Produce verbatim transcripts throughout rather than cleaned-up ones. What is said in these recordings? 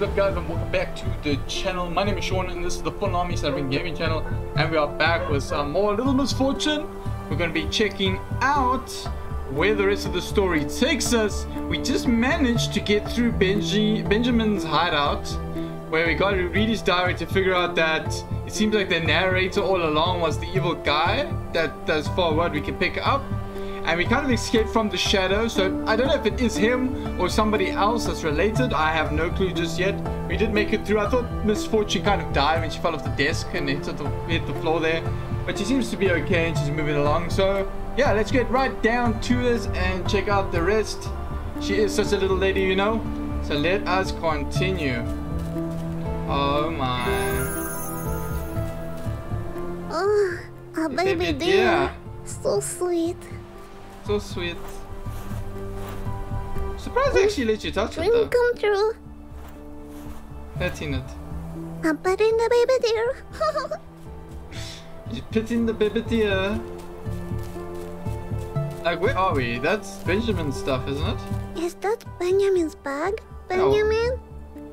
What is up, guys, and welcome back to the channel. My name is Sean and this is the Fallen Army gaming channel, and we are back with some more Little Misfortune. We're going to be checking out where the rest of the story takes us. We just managed to get through Benji Benjamin's hideout, where we got to read his diary to figure out that it seems like the narrator all along was the evil guy. That, that's far what we can pick up. And we kind of escaped from the shadow, so I don't know if it is him or somebody else that's related. I have no clue just yet. We did make it through. I thought Misfortune kind of died when she fell off the desk and hit the, hit the floor there. But she seems to be okay and she's moving along. So, yeah, let's get right down to this and check out the rest. She is such a little lady, you know. So let us continue. Oh, my. Oh, our baby dear. So sweet. So sweet. Surprised they actually let you touch it though. Dream come true. Pet in it. I'm petting the baby deer. You're petting the baby deer. Like, where are we? That's Benjamin's stuff, isn't it? Is that Benjamin's bag? Benjamin?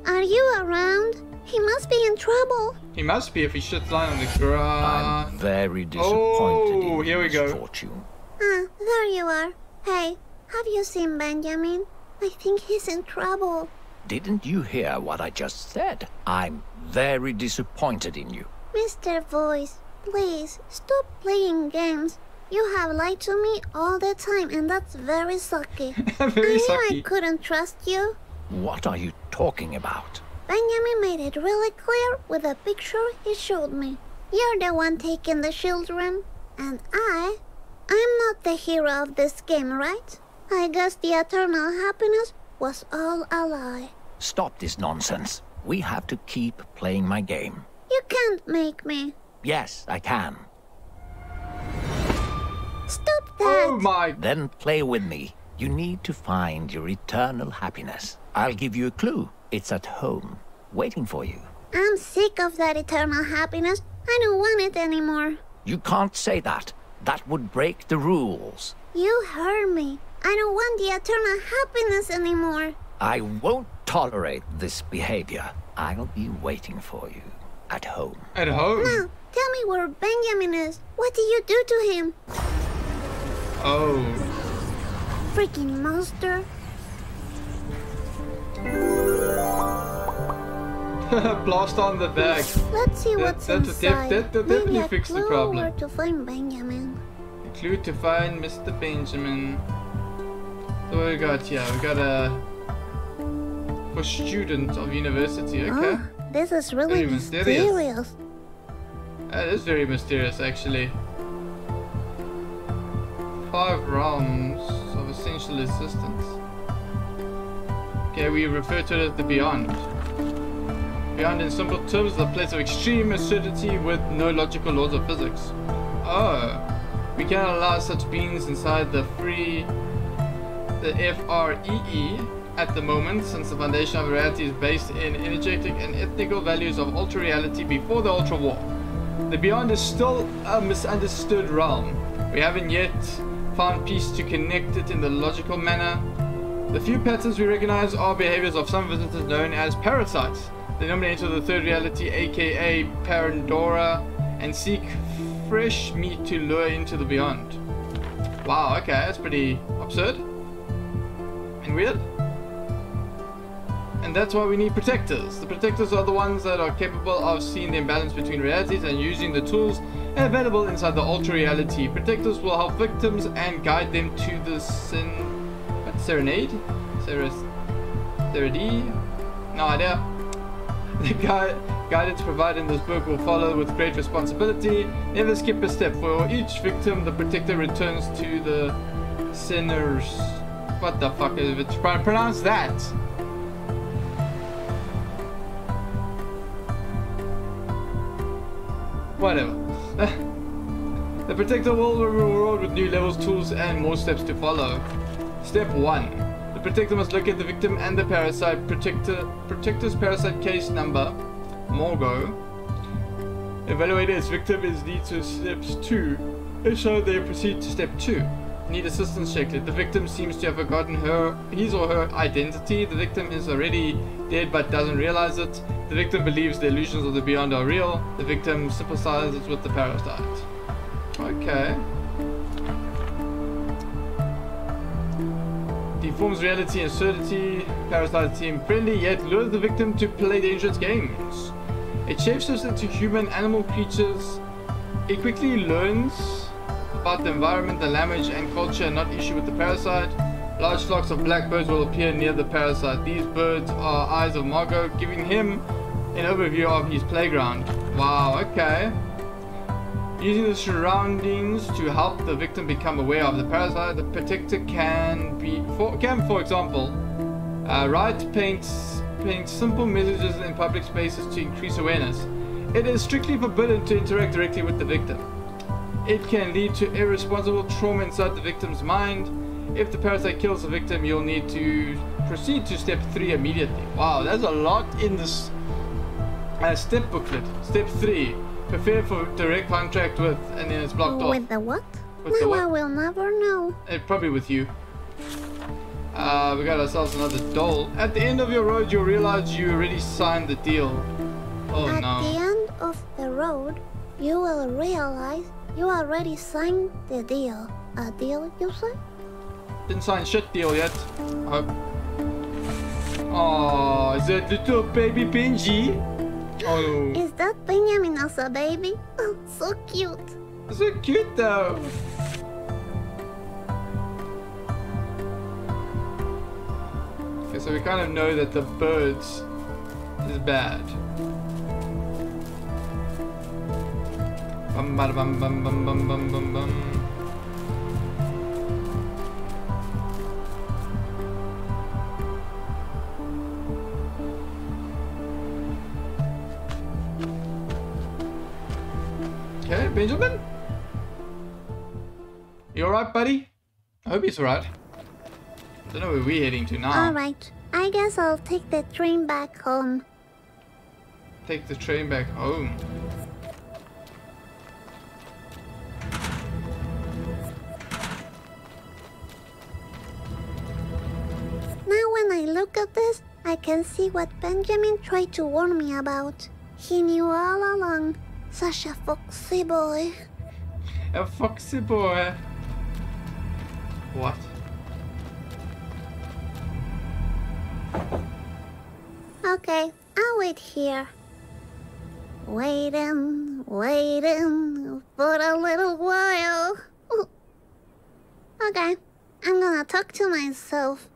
Oh. Are you around? He must be in trouble. He must be if he should lie on the ground. I'm very disappointed oh, in here we go. Fortune. Ah, there you are. Hey, have you seen Benjamin? I think he's in trouble. Didn't you hear what I just said? I'm very disappointed in you. Mister Voice, please, stop playing games. You have lied to me all the time and that's very sucky. very I sucky. knew I couldn't trust you. What are you talking about? Benjamin made it really clear with a picture he showed me. You're the one taking the children, and I... I'm not the hero of this game, right? I guess the eternal happiness was all a lie. Stop this nonsense. We have to keep playing my game. You can't make me. Yes, I can. Stop that! Oh my! Then play with me. You need to find your eternal happiness. I'll give you a clue. It's at home, waiting for you. I'm sick of that eternal happiness. I don't want it anymore. You can't say that. That would break the rules. You heard me. I don't want the eternal happiness anymore. I won't tolerate this behavior. I'll be waiting for you at home. At home? Now, tell me where Benjamin is. What did you do to him? Oh. Freaking monster. Blast on the bag. Let's see what's that, inside. That, that, that Maybe a fix clue the problem. Where to find Benjamin. A clue to find Mister Benjamin. So what we got here? We got a... For student of university, okay? Oh, this is really very mysterious. mysterious. That is very mysterious, actually. Five rounds of essential assistance. Okay, we refer to it as the Beyond. Beyond, in simple terms, the place of extreme absurdity with no logical laws of physics. Oh, we cannot allow such beings inside the free, the F R E E at the moment, since the foundation of reality is based in energetic and ethical values of ultra-reality before the ultra-war. The Beyond is still a misunderstood realm. We haven't yet found peace to connect it in the logical manner. The few patterns we recognize are behaviors of some visitors known as parasites. They normally enter the third reality, aka Parandora, and seek fresh meat to lure into the Beyond. Wow, okay, that's pretty absurd and weird. And that's why we need protectors. The protectors are the ones that are capable of seeing the imbalance between realities and using the tools available inside the Ultra Reality. Protectors will help victims and guide them to the sin... What? Serenade? Ser... Serenade? No idea. The guide, guidance provided in this book will follow with great responsibility. Never skip a step. For each victim, the protector returns to the sinners. What the fuck is it? Pronounce that. Whatever. The protector will reward with new levels, tools, and more steps to follow. Step one. The protector must locate the victim and the parasite. Protector, protector's parasite case number, Morgo. Evaluate its victim is lead to steps two. If so, they proceed to step two. need assistance checked. The victim seems to have forgotten her, his or her identity. The victim is already dead but doesn't realize it. The victim believes the illusions of the beyond are real. The victim sympathizes with the parasite. Okay. Deforms reality and absurdity. Parasite seem friendly yet lures the victim to play dangerous games. It shapeshifts into human animal creatures. It quickly learns about the environment, the language and culture and not issue with the parasite. Large flocks of blackbirds will appear near the parasite. These birds are eyes of Morgo, giving him an overview of his playground. Wow, okay. Using the surroundings to help the victim become aware of the parasite, the protector can be, for, can, for example, uh, write, paint, paint simple messages in public spaces to increase awareness. It is strictly forbidden to interact directly with the victim. It can lead to irresponsible trauma inside the victim's mind. If the parasite kills the victim, you'll need to proceed to step three immediately. Wow, there's a lot in this uh, step booklet. Step three, prepare for direct contact with, and then it's blocked off. With the what? With well, the what? I will never know. Uh, probably with you. Uh, we got ourselves another doll. At the end of your road, you'll realize you already signed the deal. Oh At no. At the end of the road, you will realize you already signed the deal. A deal, you say? Didn't sign shit deal yet. I hope. Oh, is that little baby Benji? Oh. Is that Benjamin as a baby? Oh, so cute. So cute though. Okay, so we kind of know that the birds is bad. Bum bada bum bum bum bum bum bum bum. Okay, Benjamin? You alright, buddy? I hope he's alright. I don't know where we're heading to now. Alright, I guess I'll take the train back home. Take the train back home? Now when I look at this, I can see what Benjamin tried to warn me about. He knew all along. Such a foxy boy. A foxy boy. What? Okay, I'll wait here. Waiting, waiting for a little while. Ooh. Okay, I'm gonna talk to myself.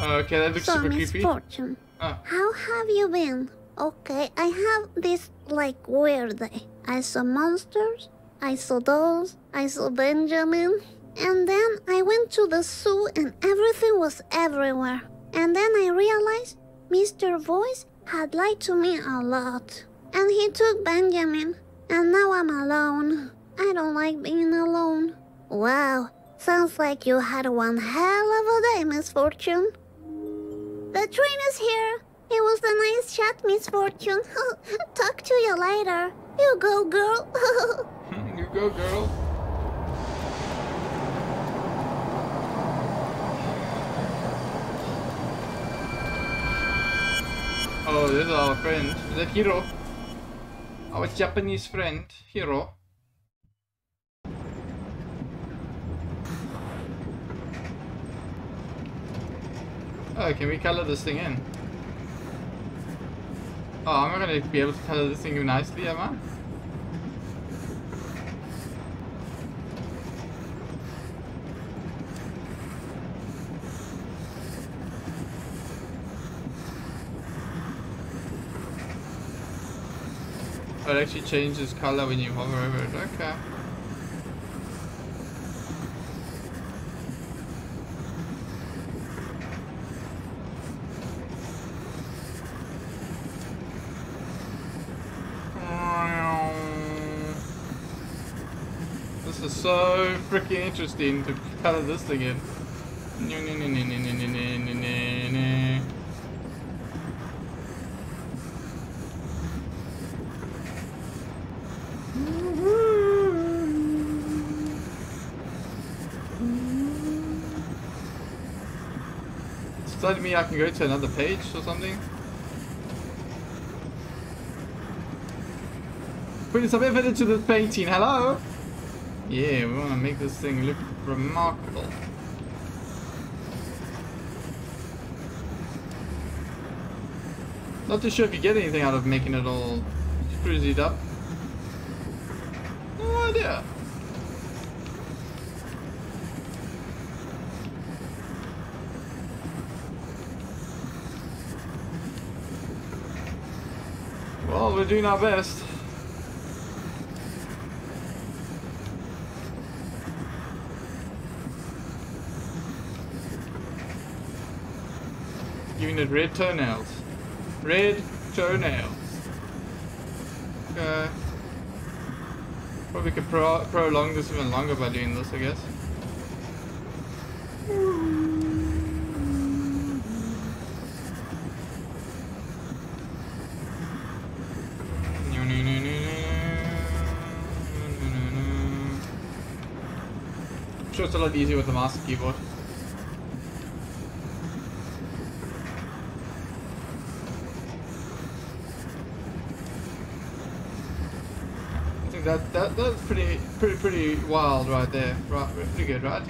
Okay, that looks so super creepy. Misfortune. Oh. How have you been? Okay, I have this like weird day. I saw monsters, I saw dolls, I saw Benjamin. And then I went to the zoo and everything was everywhere. And then I realized Mister Voice had lied to me a lot. And he took Benjamin. And now I'm alone. I don't like being alone. Wow, sounds like you had one hell of a day, Misfortune. The train is here. It was a nice chat, Misfortune. Talk to you later. You go, girl. You go, girl. Oh, this is our friend. Is that Hiro? Our Japanese friend, Hiro. Oh, can we color this thing in? Oh, I'm not gonna be able to color this thing nicely, am I? Oh, it actually changes color when you hover over it, okay. This is so freaking interesting to color this thing in. that mean I can go to another page or something? Putting some effort into this painting, hello? Yeah, we want to make this thing look remarkable. Not too sure if you get anything out of making it all scroozied up. No idea. Well, we're doing our best. Giving it red toenails. Red toenails. Okay. Probably could pro prolong this even longer by doing this, I guess. I'm sure it's a lot easier with the mouse and keyboard. That, that that's pretty pretty pretty wild right there. Right, pretty good, right?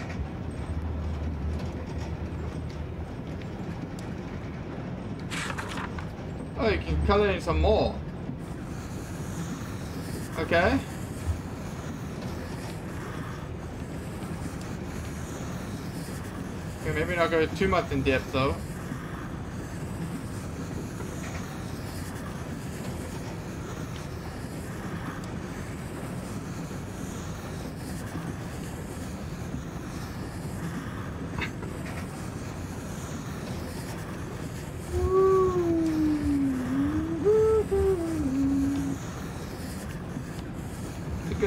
Oh, you can color in some more. Okay. Okay, maybe not go too much in depth though.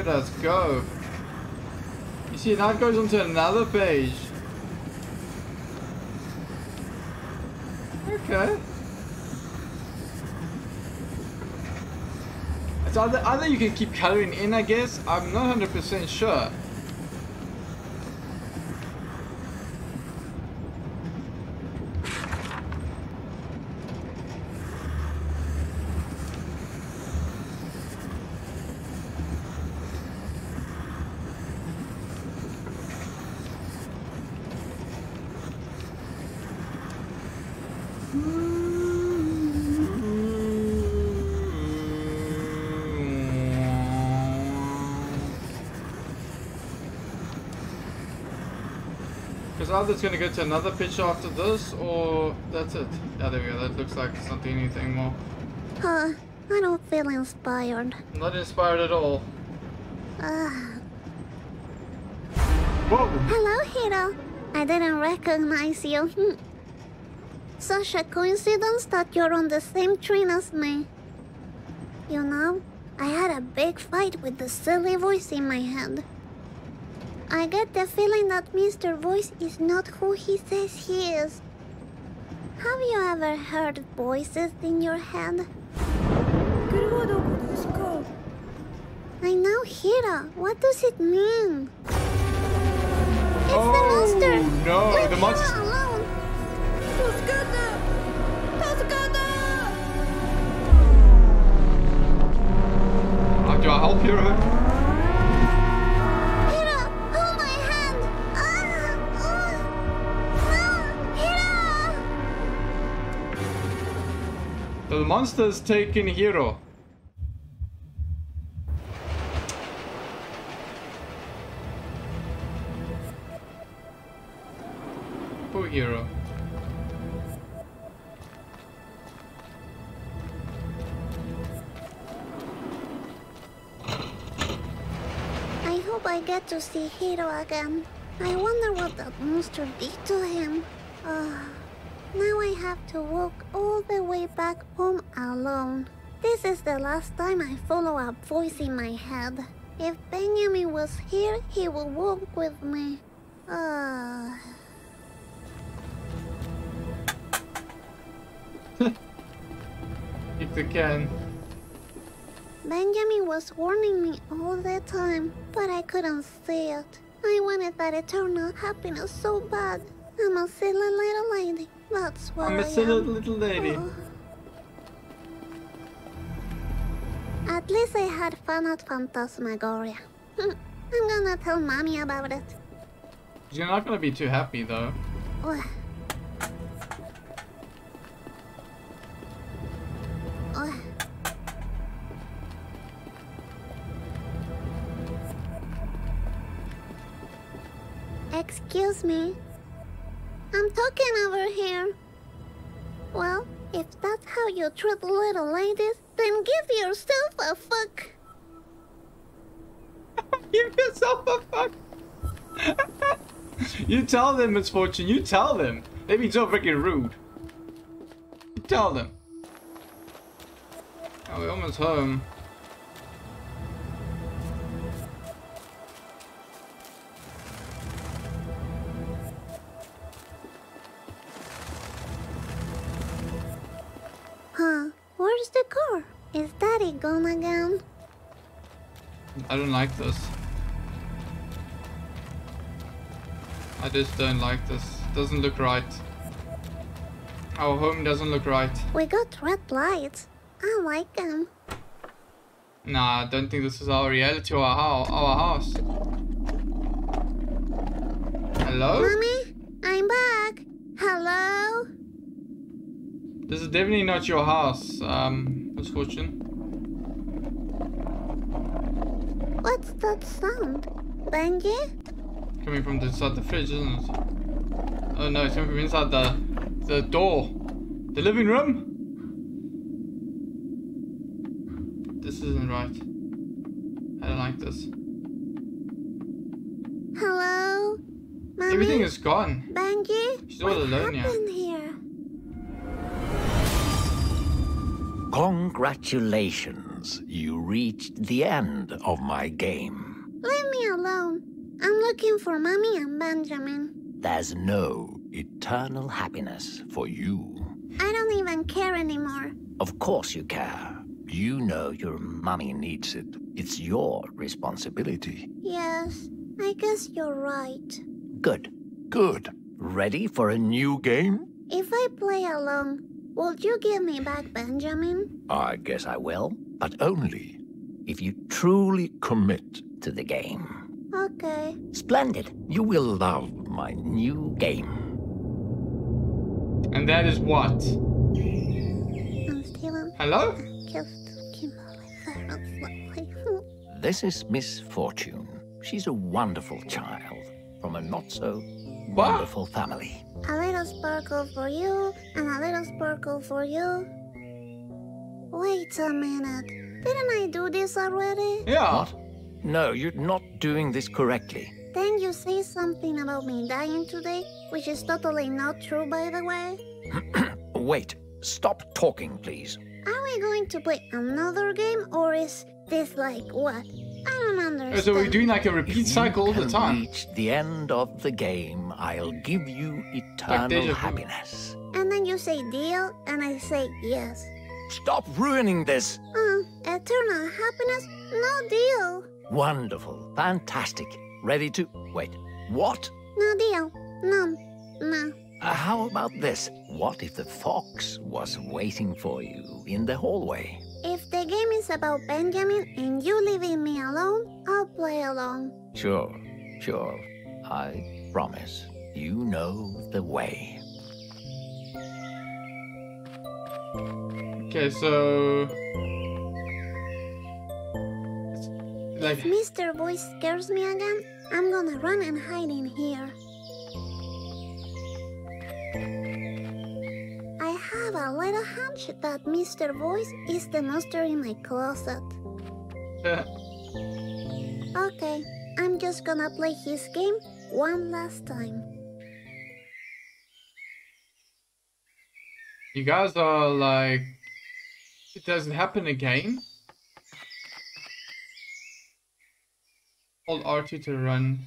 Let's go. You see, now it goes onto another page. Okay. It's either, either you can keep coloring in, I guess. I'm not one hundred percent sure. Either it's going to go to another picture after this, or that's it. Yeah, there we go. That looks like it's not doing anything more. Huh. I don't feel inspired. Not inspired at all. Uh. Whoa. Hello, Hiro. I didn't recognize you. Hm. Such a coincidence that you're on the same train as me. You know, I had a big fight with the silly voice in my head. I get the feeling that Mister Voice is not who he says he is. Have you ever heard voices in your head? I know, Hiro. What does it mean? It's oh, the monster! No, Let the monster! Do I help you? The monster's taking Hiro. Poor Hiro. I hope I get to see Hiro again. I wonder what that monster did to him. Uh. Now I have to walk all the way back home alone. This is the last time I follow a voice in my head. If Benjamin was here, he would walk with me. Uh... if you can. Benjamin was warning me all the time, but I couldn't see it. I wanted that eternal happiness so bad. I'm a silly little lady. That's where I'm a silly little lady. Oh. At least I had fun at Phantasmagoria. I'm gonna tell mommy about it. You're not gonna be too happy though. Oh. Oh. Excuse me. I'm talking over here. Well, if that's how you treat little ladies, then give yourself a fuck. Give yourself a fuck. You tell them, Misfortune. You tell them. They've been so freaking rude. You tell them. Oh, we're almost home. Huh? Where's the car? Is Daddy gone again? I don't like this. I just don't like this. Doesn't look right. Our home doesn't look right. We got red lights. I like them. Nah, I don't think this is our reality or our, our house. Hello? Mommy, I'm back. Hello? This is definitely not your house, um, Misfortune. What's that sound? Benji? Coming from inside the fridge, isn't it? Oh no, it's coming from inside the the door. The living room? This isn't right. I don't like this. Hello? Mommy? Everything is gone. Benji? She's all alone here. What happened here? Congratulations. You reached the end of my game. Leave me alone. I'm looking for Mommy and Benjamin. There's no eternal happiness for you. I don't even care anymore. Of course you care. You know your Mommy needs it. It's your responsibility. Yes, I guess you're right. Good. Good. Ready for a new game? If I play along, will you give me back Benjamin? I guess I will, but only if you truly commit to the game. Okay. Splendid. You will love my new game. And that is what? Hello? This is Misfortune. She's a wonderful child from a not-so-wonderful family. A little sparkle for you, and a little sparkle for you. Wait a minute. Didn't I do this already? Yeah. What? No, you're not doing this correctly. Then you say something about me dying today, which is totally not true, by the way. Wait, stop talking, please. Are we going to play another game, or is this like what? I don't understand. So we're doing like a repeat cycle all the time. If you reach the end of the game, I'll give you eternal happiness. And then you say deal, and I say yes. Stop ruining this. Uh, eternal happiness? No deal. Wonderful. Fantastic. Ready to... Wait. What? No deal. No. No. Uh, how about this? What if the fox was waiting for you in the hallway? If the game is about Benjamin and you leaving me alone, I'll play along. Sure. Sure. I promise. You know the way. Okay, so... Like, if Mister Voice scares me again, I'm gonna run and hide in here. I have a little hunch that Mister Voice is the monster in my closet. Okay, I'm just gonna play his game one last time. You guys are like... It doesn't happen again? Hold R two to run.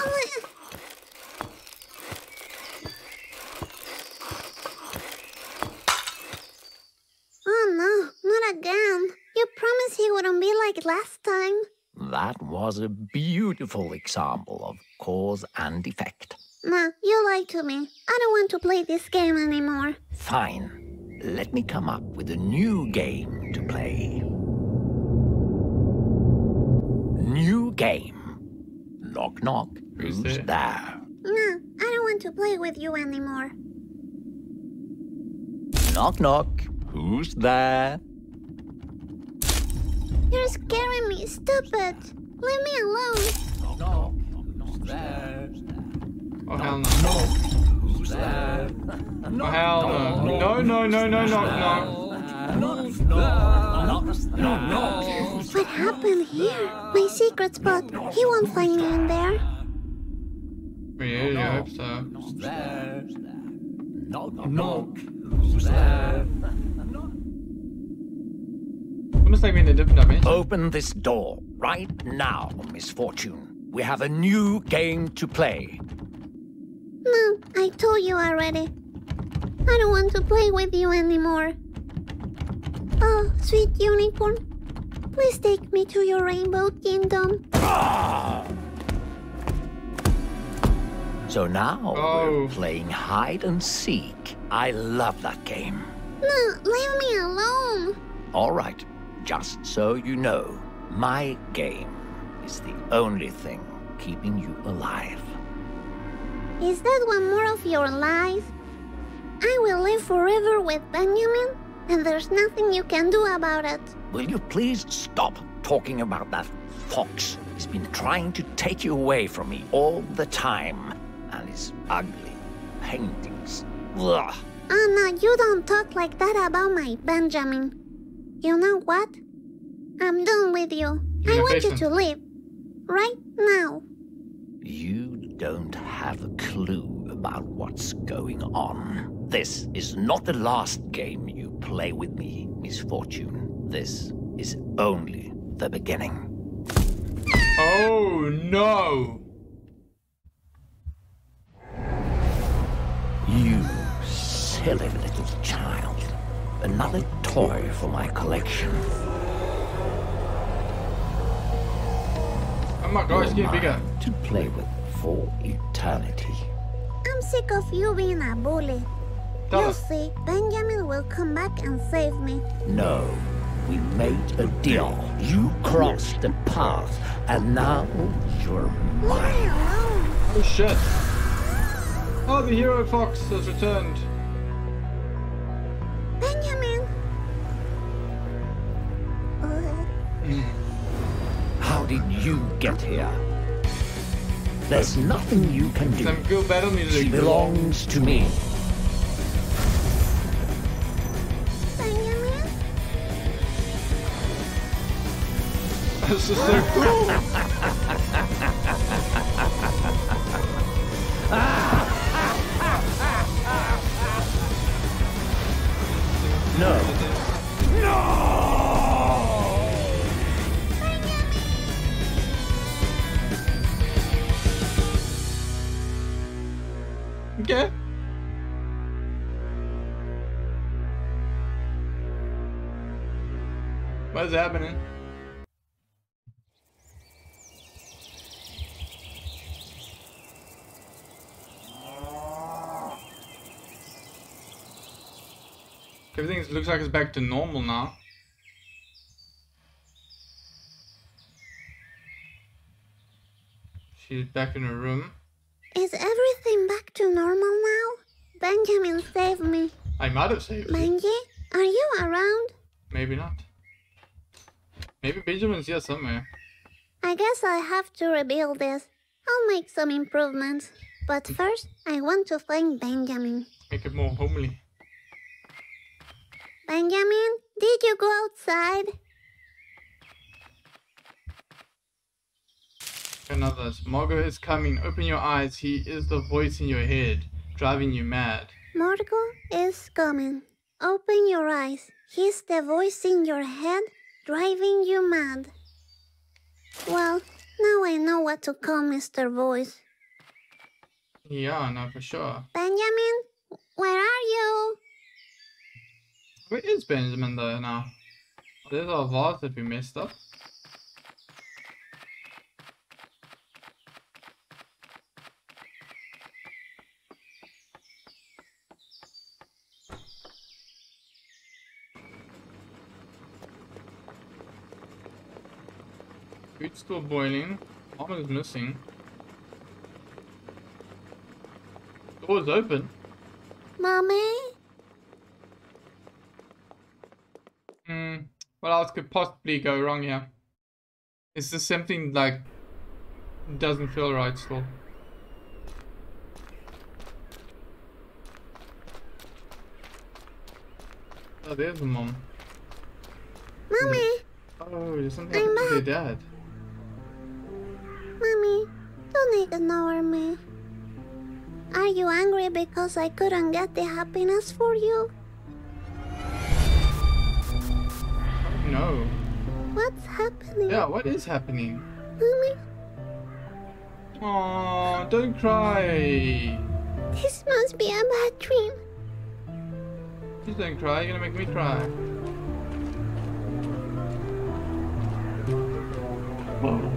Oh, oh no, not again. You promised he wouldn't be like last time. That was a beautiful example of cause and effect. Ma, you lied to me. I don't want to play this game anymore. Fine. Let me come up with a new game to play. New game. Knock, knock. Who's there? there? Ma, I don't want to play with you anymore. Knock, knock. Who's there? You're scaring me. Stop it. Leave me alone. Knock, knock. Who's there? Oh, hell no. Who's there? Oh, hell no. No, no, no, no, knock, knock. What happened here? My secret spot. He won't find me in there. Yeah, I hope so. Knock, knock. Who's there? Open this door right now, Misfortune. We have a new game to play. No, I told you already. I don't want to play with you anymore. Oh, sweet unicorn. Please take me to your rainbow kingdom. Ah! So now oh. we're playing hide and seek. I love that game. No, leave me alone. All right. Just so you know, my game is the only thing keeping you alive. Is that one more of your lies? I will live forever with Benjamin, and there's nothing you can do about it. Will you please stop talking about that fox? He's been trying to take you away from me all the time, and his ugly paintings. Ugh. Oh no, you don't talk like that about my Benjamin. You know what? I'm done with you. I want you to leave. Right now. You don't have a clue about what's going on. This is not the last game you play with me, Misfortune. This is only the beginning. Oh, no! You silly little child. Another toy for my collection. Oh my God, it's getting bigger. To play with for eternity. I'm sick of you being a bully. You see, Benjamin will come back and save me. No, we made a deal. You crossed the path, and now you're mine. Oh shit! Oh, the hero fox has returned. Benjamin! How did you get here? There's nothing you can do. Some good battle music. She belongs to me. Benjamin? This is so cool! Ah! No! No! Okay. What's happening? Everything looks like it's back to normal now. She's back in her room. Is everything back to normal now? Benjamin saved me. I might have saved you. Benji, are you around? Maybe not. Maybe Benjamin's here somewhere. I guess I have to rebuild this. I'll make some improvements. But first, I want to find Benjamin. Make it more homely. Benjamin, did you go outside? Another. Morgo is coming. Open your eyes. He is the voice in your head, driving you mad. Morgo is coming. Open your eyes. He's the voice in your head, driving you mad. Well, now I know what to call Mister Voice. Yeah, no, for sure. Benjamin, where are you? Where is Benjamin though now? There's our vase that we messed up. Food's still boiling. Armor is missing. Door's open. Mommy? Hmm. What else could possibly go wrong here? Is this something like doesn't feel right still? Oh, there's the mom. Mommy. Oh, there's something I'm happened to your dad. Mommy, don't ignore me. Are you angry because I couldn't get the happiness for you? No. What's happening? Yeah, what is happening? Mommy? Aww, don't cry. This must be a bad dream. Please don't cry, you're gonna make me cry. Whoa.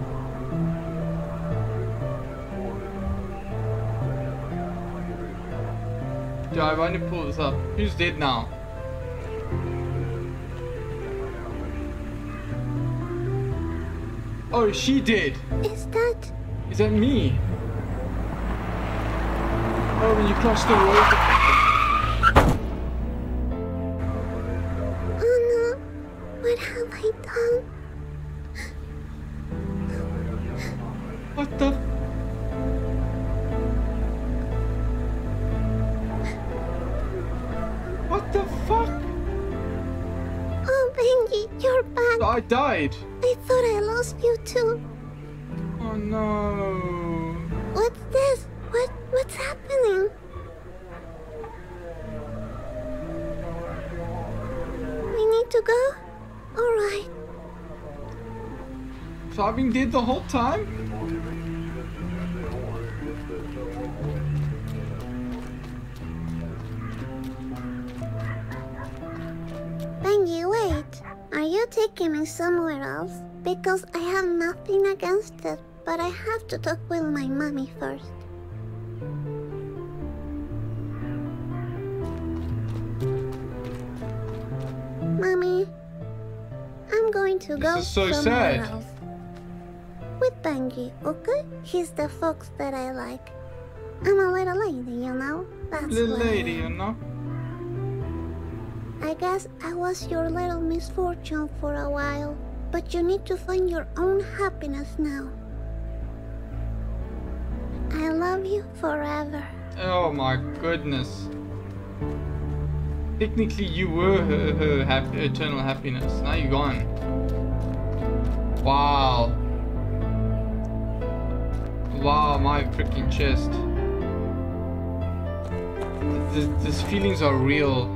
I want to pull this up. Who's dead now? Oh, she did. Is that? Is that me? Oh, when you cross the road. Oh no! What have I done? What the? I died. I thought I lost you too. Oh no. What's this? What what's happening? We need to go? Alright. So I've been dead the whole time? Benji, wait. Are you taking me somewhere else? Because I have nothing against it, but I have to talk with my mommy first. Mommy, I'm going to go so somewhere sad. else. With Benji, okay? He's the fox that I like. I'm a little lady, you know? That's little lady, you know? I guess I was your little misfortune for a while, but you need to find your own happiness now. I love you forever. Oh my goodness. Technically you were her, her happy, eternal happiness. Now you're gone. Wow. Wow, my freaking chest. Th th these feelings are real.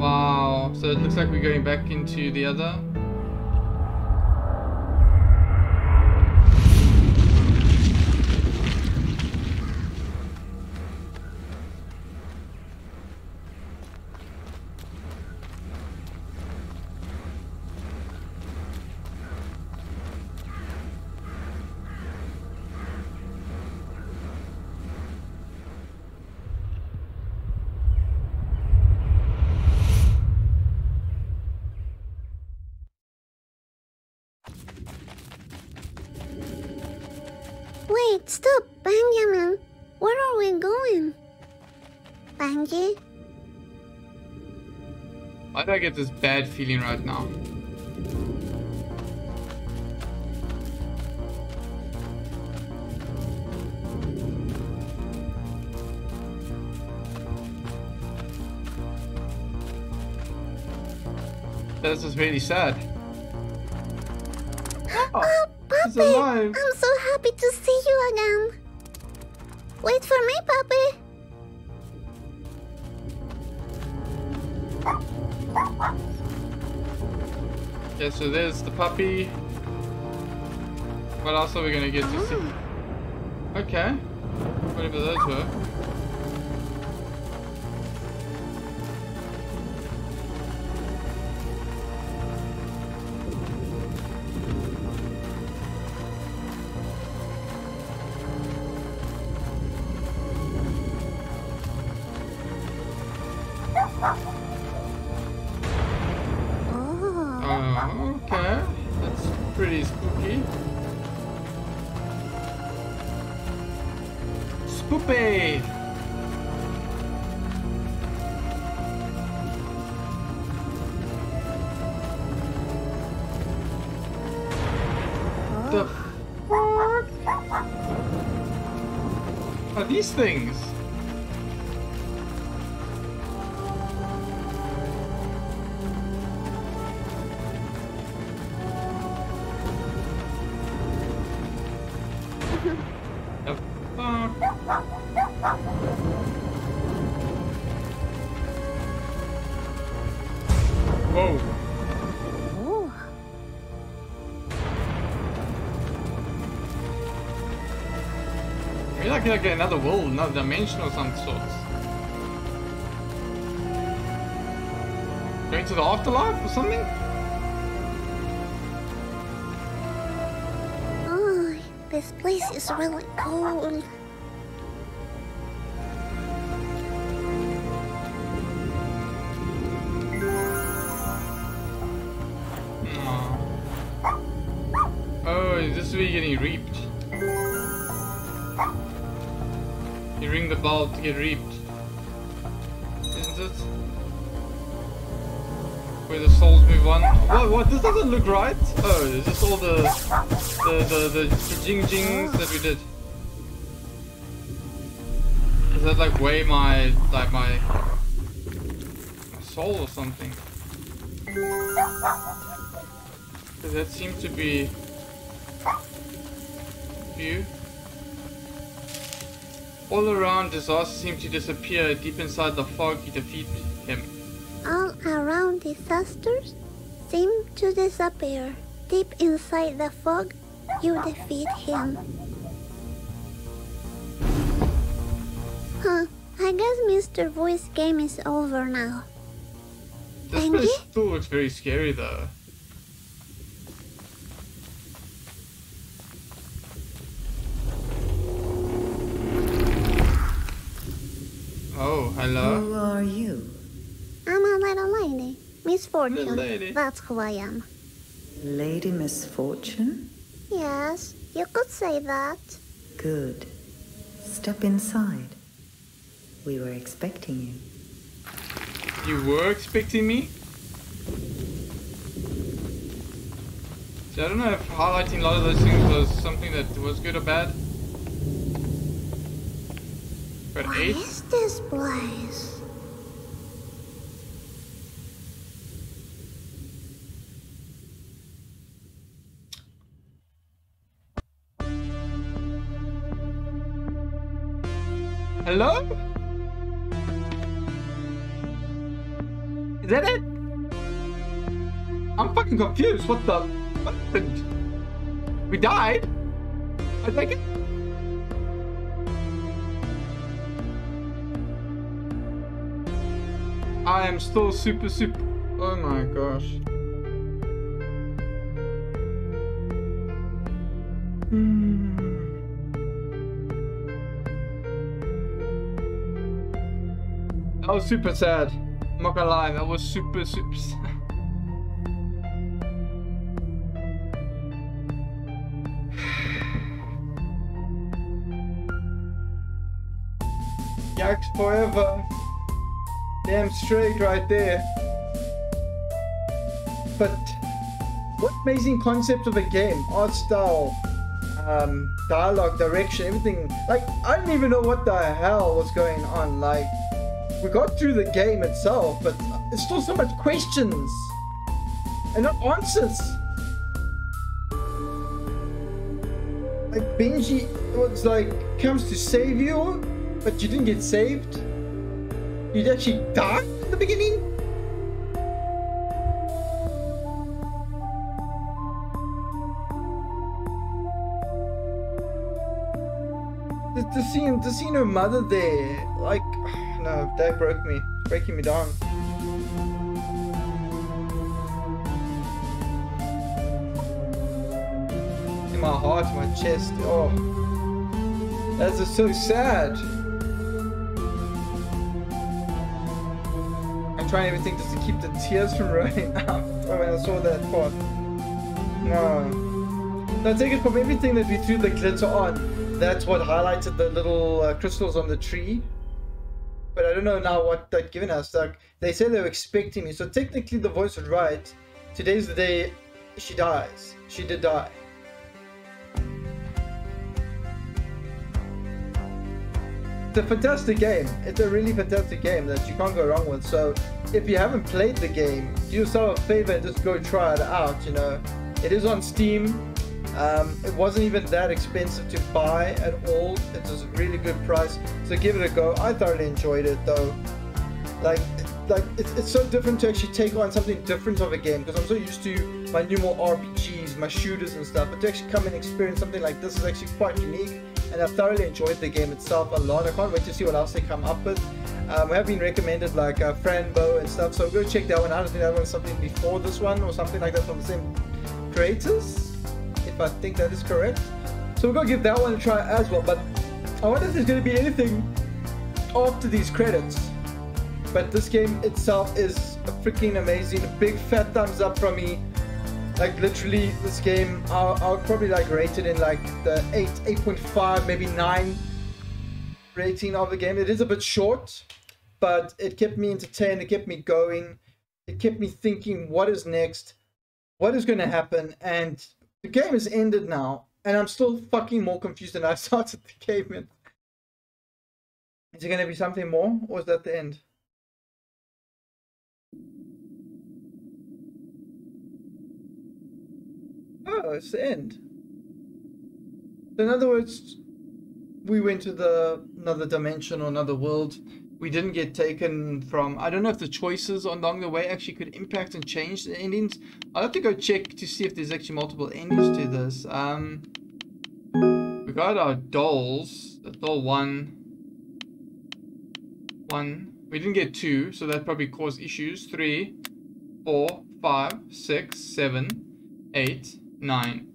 Wow, so it looks like we're going back into the other. Stop, Benjamin. Where are we going? Benji? Why do I get this bad feeling right now? This is really sad. Oh, oh Puppy! Alive. I'm so happy to see you again. Wait for me, Puppy. Yeah, so there's the puppy. What else are we gonna get to see? Okay. Whatever those were. Pretty cool. Okay. Spoopy! Huh? The f- are these things? Like another world, another dimension of some sort. Going to the afterlife or something? Oh, this place is really cold. Oh, oh is this where you're getting reaped? Ring the bell to get reaped, isn't it? Where the souls move on. What? What? This doesn't look right. Oh, is this all the the the, the, the jing jings that we did? Is that like way my like my, my soul or something? Does that seem to be you? All around, disaster seemed to disappear. Deep inside the fog, he defeated him. All around, disasters seem to disappear. Deep inside the fog, you defeat him. Huh, I guess Mister Voice game is over now. This place still looks very scary though. Oh, hello. Who are you? I'm a little lady. Misfortune. Lady. That's who I am. Lady Misfortune? Yes, you could say that. Good. Step inside. We were expecting you. You were expecting me? So I don't know if highlighting a lot of those things was something that was good or bad. But what eight? Is this place? Hello? Is that it? I'm fucking confused. What the? What happened? We died? I take it? I am still super super. Oh my gosh. Hmm. That was super sad. I'm not gonna lie, that was super super sad. Yikes forever. Damn straight right there. But what amazing concept of a game, art style, um, dialogue, direction, everything. Like, I don't even know what the hell was going on. Like, we got through the game itself, but it's still so much questions and not answers. Like Benji was like comes to save you, but you didn't get saved. You'd actually die at the beginning? To see, to see no mother there, like, no, that broke me, it's breaking me down. In my heart, my chest, oh, that's just so sad. Trying everything just to keep the tears from running out when I saw that part. No. So I take it from everything that we threw the glitter on, that's what highlighted the little uh, crystals on the tree. But I don't know now what they've given us. Like, they said they were expecting me, so technically the voice was right. Today's the day she dies. She did die. It's a fantastic game. It's a really fantastic game that you can't go wrong with. So if you haven't played the game, do yourself a favor and just go try it out, you know. It is on Steam. Um, it wasn't even that expensive to buy at all. It's a really good price, so give it a go. I thoroughly enjoyed it though. Like, like it's, it's so different to actually take on something different of a game, because I'm so used to my new more R P Gs, my shooters and stuff, but to actually come and experience something like this is actually quite unique, and I thoroughly enjoyed the game itself a lot. I can't wait to see what else they come up with. Um, we have been recommended like uh, Fran Bow and stuff, so go check that one out. I think that one's something before this one or something like that from the same creators, if I think that is correct. So we're gonna give that one a try as well, but I wonder if there's gonna be anything after these credits. But this game itself is a freaking amazing. A big fat thumbs up from me. Like literally this game, I'll, I'll probably like rate it in like the eight, eight point five, maybe nine rating of the game. It is a bit short, but it kept me entertained, it kept me going, it kept me thinking what is next, what is going to happen, and the game has ended now, and I'm still fucking more confused than I started the game in. Is it going to be something more, or is that the end? Oh, it's the end. So in other words, we went to the another dimension or another world. We didn't get taken from. I don't know if the choices along the way actually could impact and change the endings. I'll have to go check to see if there's actually multiple endings to this. Um, we got our dolls. The doll one. One. We didn't get two, so that probably caused issues. Three, four, five, six, seven, eight. Nine.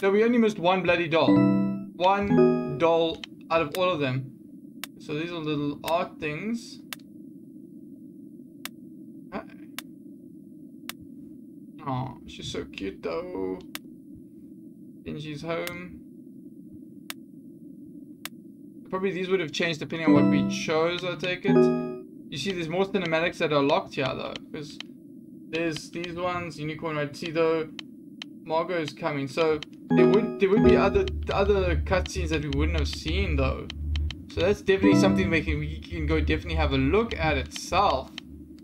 So we only missed one bloody doll. One doll out of all of them. So these are little art things. Oh, she's so cute though. Benji's home. Probably these would have changed depending on what we chose, I take it. You see there's more cinematics that are locked here though, because there's these ones, Unicorn Red Sea though. Morgo's coming, so there would there would be other other cutscenes that we wouldn't have seen though. So that's definitely something we can we can go definitely have a look at itself.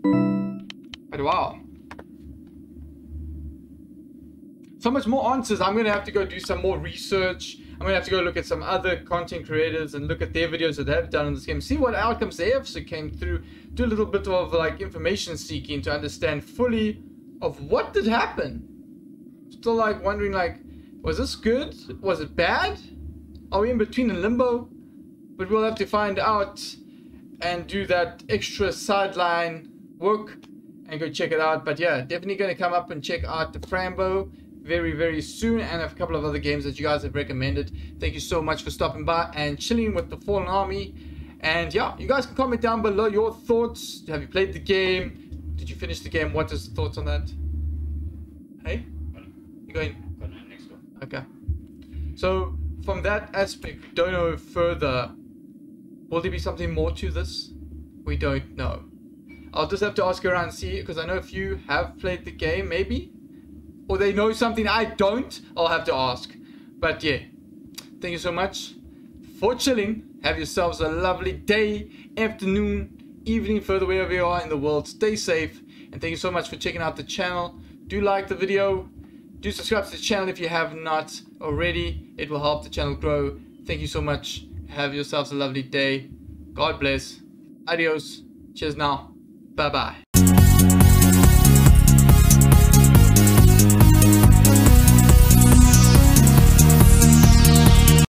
But wow, so much more answers. I'm gonna have to go do some more research. I'm gonna have to go look at some other content creators and look at their videos that they've done in this game. See what outcomes they actually came through. Do a little bit of like information seeking to understand fully of what did happen. Still like wondering like, was this good? Was it bad? Are we in between in limbo? But we'll have to find out and do that extra sideline work and go check it out. But yeah, definitely going to come up and check out the Frambo very very soon, and a couple of other games that you guys have recommended. Thank you so much for stopping by and chilling with the Fallen Army. And yeah, you guys can comment down below your thoughts. Have you played the game? Did you finish the game? What is the thoughts on that? Hey? You going? Go on, next one. Okay. So from that aspect, don't know further. Will there be something more to this? We don't know. I'll just have to ask around and see, because I know if you have played the game, maybe, or they know something I don't. I'll have to ask. But yeah, thank you so much for chilling. Have yourselves a lovely day, afternoon, evening, further wherever you are in the world. Stay safe, and thank you so much for checking out the channel. Do like the video. Do subscribe to the channel if you have not already. It will help the channel grow. Thank you so much. Have yourselves a lovely day. God bless. Adios. Cheers now. Bye bye.